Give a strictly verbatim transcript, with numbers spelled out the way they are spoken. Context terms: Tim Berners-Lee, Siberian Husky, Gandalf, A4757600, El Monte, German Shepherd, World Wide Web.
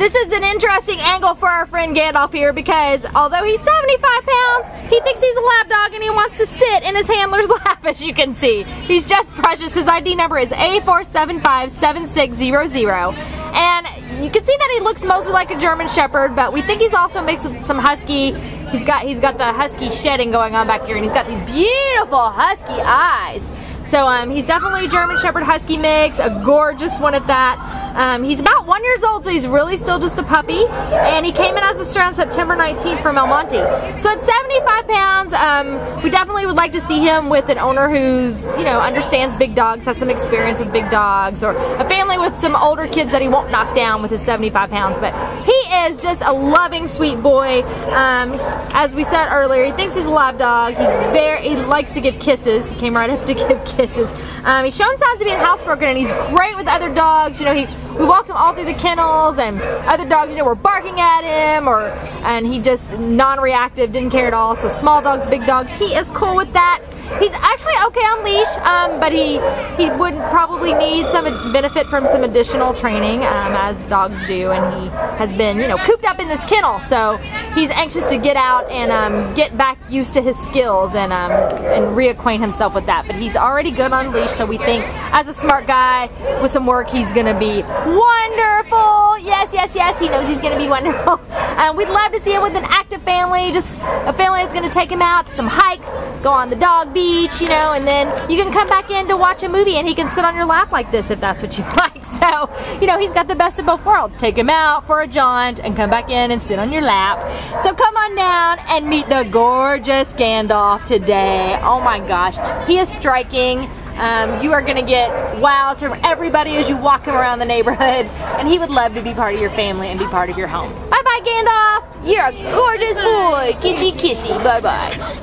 This is an interesting angle for our friend Gandalf here because although he's seventy-five pounds, he thinks he's a lab dog and he wants to sit in his handler's lap, as you can see. He's just precious. His I D number is A four seven five seven six zero zero. And you can see that he looks mostly like a German Shepherd, but we think he's also mixed with some Husky. He's got, he's got the Husky shedding going on back here, and he's got these beautiful Husky eyes. So um, he's definitely a German Shepherd Husky mix, a gorgeous one at that. Um, he's about one years old, so he's really still just a puppy. And he came in as a stray on September nineteenth from El Monte. So at seventy-five pounds, um, we definitely would like to see him with an owner who's, you know, understands big dogs, has some experience with big dogs, or a family with some older kids that he won't knock down with his seventy-five pounds. But he is just a loving, sweet boy. Um, as we said earlier, he thinks he's a lab dog. He's very, he likes to give kisses. He came right up to give kisses. Um, he's shown signs of being housebroken, and he's great with other dogs. You know, he we walked him all through the kennels, and other dogs, you know, were barking at him, or and he just non-reactive, didn't care at all. So small dogs, big dogs, he is cool with that. He's actually okay on leash, um, but he he would probably need some benefit from some additional training, um, as dogs do. And he has been, you know, cooped up in this kennel, so he's anxious to get out and um, get back used to his skills and um, and reacquaint himself with that. But he's already good on leash, so we think as a smart guy with some work, he's gonna be wonderful. Yes, yes, yes. He knows he's gonna be wonderful. Um, we'd love to see him with an active family, just a family that's gonna take him out to some hikes, go on the dog beach. Beach, you know, and then you can come back in to watch a movie and he can sit on your lap like this if that's what you like. So, you know, he's got the best of both worlds. Take him out for a jaunt and come back in and sit on your lap. So come on down and meet the gorgeous Gandalf today. Oh my gosh, he is striking. Um, you are going to get wows from everybody as you walk him around the neighborhood, and he would love to be part of your family and be part of your home. Bye bye, Gandalf. You're a gorgeous boy. Kissy, kissy. Bye bye.